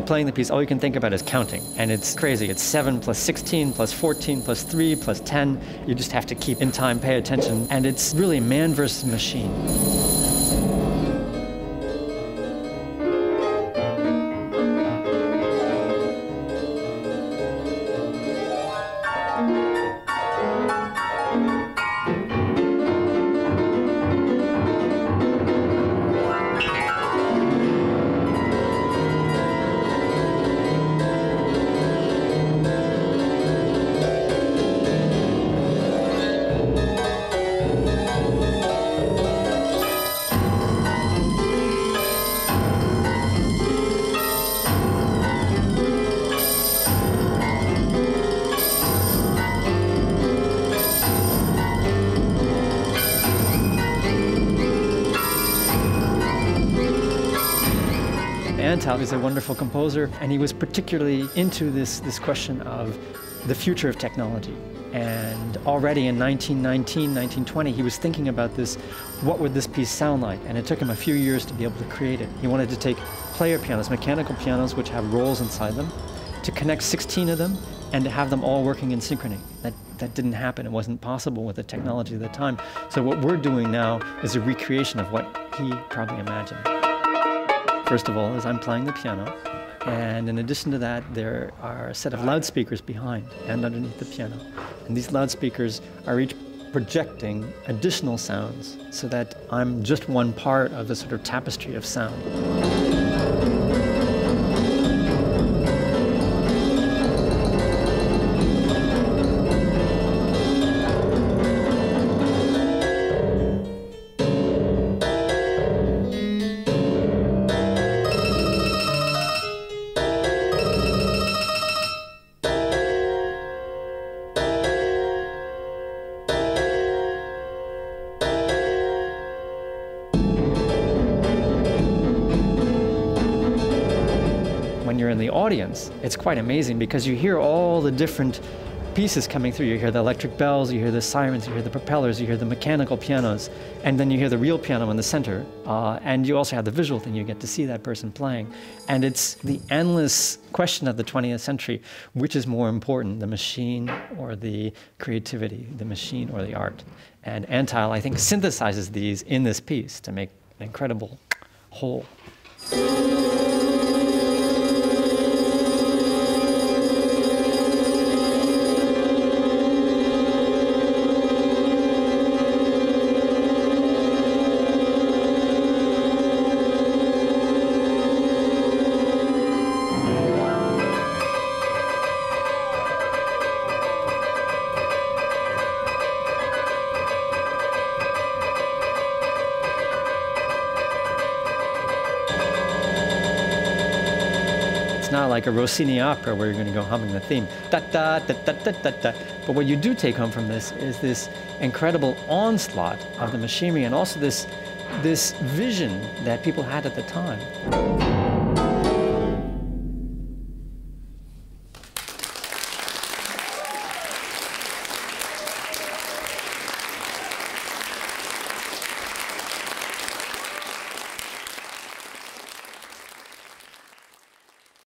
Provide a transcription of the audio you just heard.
you're playing the piece, all you can think about is counting. And it's crazy. It's 7 plus 16 plus 14 plus 3 plus 10. You just have to keep in time, pay attention. And it's really man versus machine. Antheil is a wonderful composer, and he was particularly into this question of the future of technology. And already in 1919, 1920, he was thinking about this, what would this piece sound like? And it took him a few years to be able to create it. He wanted to take player pianos, mechanical pianos, which have rolls inside them, to connect 16 of them, and to have them all working in synchrony. That didn't happen. It wasn't possible with the technology of the time. So what we're doing now is a recreation of what he probably imagined. First of all, is I'm playing the piano, and in addition to that, there are a set of loudspeakers behind and underneath the piano. And these loudspeakers are each projecting additional sounds, so that I'm just one part of the sort of tapestry of sound. In the audience, it's quite amazing because you hear all the different pieces coming through. You hear the electric bells, you hear the sirens, you hear the propellers, you hear the mechanical pianos, and then you hear the real piano in the center. And you also have the visual thing, you get to see that person playing. And it's the endless question of the 20th century, which is more important, the machine or the creativity, the machine or the art. And Antheil, I think, synthesizes these in this piece to make an incredible whole. It's not like a Rossini opera where you're going to go humming the theme, da, da, da, da, da, da, da. But what you do take home from this is this incredible onslaught of the machinery and also this vision that people had at the time.